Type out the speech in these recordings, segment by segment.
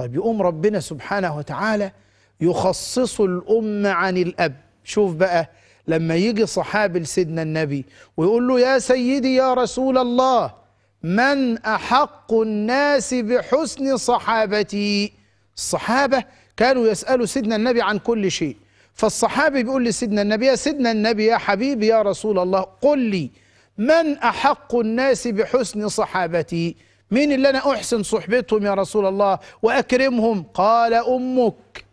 طيب يقوم ربنا سبحانه وتعالى يخصص الأمة عن الأب. شوف بقى لما يجي صحابي لسيدنا النبي ويقول له يا سيدي يا رسول الله من أحق الناس بحسن صحابتي؟ الصحابة كانوا يسألوا سيدنا النبي عن كل شيء، فالصحابي بيقول لسيدنا النبي يا سيدنا النبي يا حبيبي يا رسول الله قل لي من أحق الناس بحسن صحابتي؟ مين اللي أنا أحسن صحبتهم يا رسول الله وأكرمهم؟ قال أمك.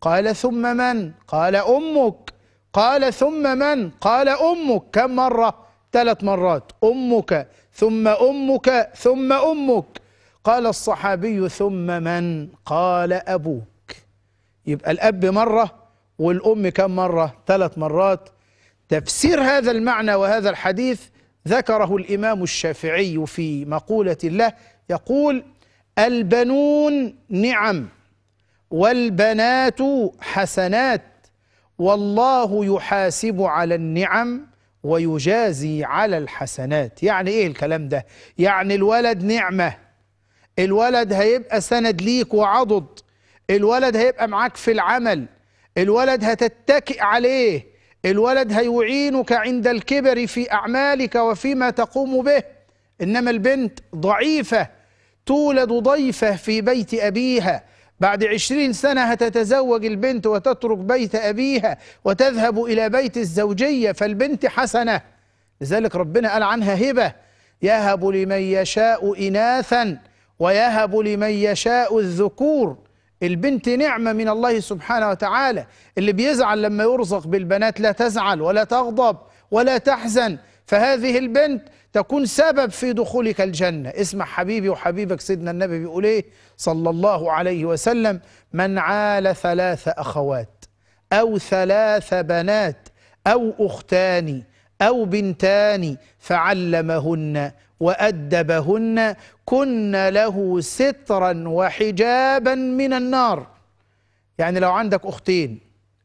قال ثم من؟ قال أمك. قال ثم من؟ قال أمك. كم مرة؟ 3 مرات. أمك ثم أمك ثم أمك. قال الصحابي ثم من؟ قال أبوك. يبقى الأب مرة والأم كم مرة؟ 3 مرات. تفسير هذا المعنى وهذا الحديث ذكره الإمام الشافعي في مقولة له، يقول البنون نعم والبنات حسنات والله يحاسب على النعم ويجازي على الحسنات. يعني ايه الكلام ده؟ يعني الولد نعمة، الولد هيبقى سند ليك وعضد، الولد هيبقى معاك في العمل، الولد هتتكئ عليه، الولد هيعينك عند الكبر في أعمالك وفيما تقوم به. إنما البنت ضعيفة، تولد ضيفة في بيت أبيها، بعد 20 سنة هتتزوج البنت وتترك بيت أبيها وتذهب إلى بيت الزوجية، فالبنت حسنة. لذلك ربنا قال عنها هبة، يهب لمن يشاء إناثا ويهب لمن يشاء الذكور. البنت نعمة من الله سبحانه وتعالى، اللي بيزعل لما يرزق بالبنات لا تزعل ولا تغضب ولا تحزن، فهذه البنت تكون سبب في دخولك الجنة. اسمع حبيبي وحبيبك سيدنا النبي بيقول ايه صلى الله عليه وسلم، من عال 3 أخوات أو 3 بنات أو أختان أو بنتان فعلمهن وأدبهن كن له سترا وحجابا من النار. يعني لو عندك أختين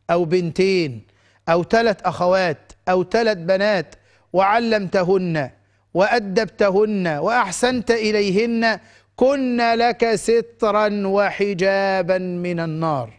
أو بنتين أو 3 أخوات أو 3 بنات وعلمتهن وأدبتهن وأحسنت إليهن كن لك سترا وحجابا من النار.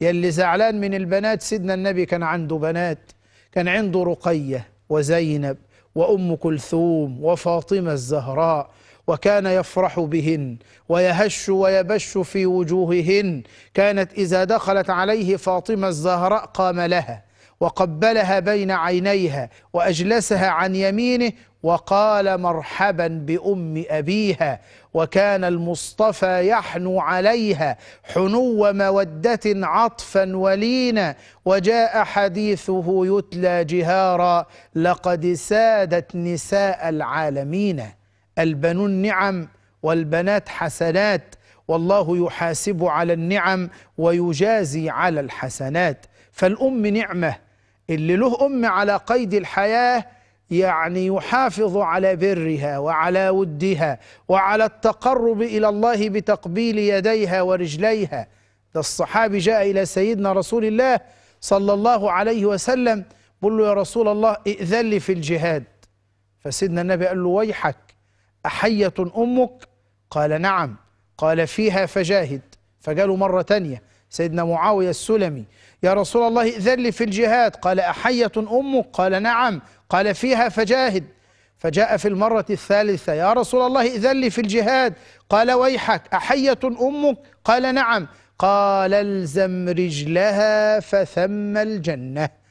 يلي زعلان من البنات، سيدنا النبي كان عنده بنات، كان عنده رقية وزينب وأم كلثوم وفاطمة الزهراء، وكان يفرح بهن ويهش ويبش في وجوههن. كانت إذا دخلت عليه فاطمة الزهراء قام لها وقبلها بين عينيها وأجلسها عن يمينه وقال مرحبا بأم أبيها، وكان المصطفى يحنو عليها حنو مودة عطفا ولينا، وجاء حديثه يتلى جهارا لقد سادت نساء العالمين. البنون نعم والبنات حسنات والله يحاسب على النعم ويجازي على الحسنات. فالأم نعمة، اللي له أم على قيد الحياة يعني يحافظ على برها وعلى ودها وعلى التقرب إلى الله بتقبيل يديها ورجليها. ده الصحابي جاء إلى سيدنا رسول الله صلى الله عليه وسلم بقول له يا رسول الله ائذن لي في الجهاد، فسيدنا النبي قال له ويحك أحية أمك؟ قال نعم. قال فيها فجاهد. فجاله مرة تانية سيدنا معاوية السلمي يا رسول الله ائذن لي في الجهاد، قال أحية أمك؟ قال نعم. قال فيها فجاهد. فجاء في المرة الثالثة يا رسول الله ائذن لي في الجهاد، قال ويحك أحية أمك؟ قال نعم. قال الزم رجلها فثم الجنة.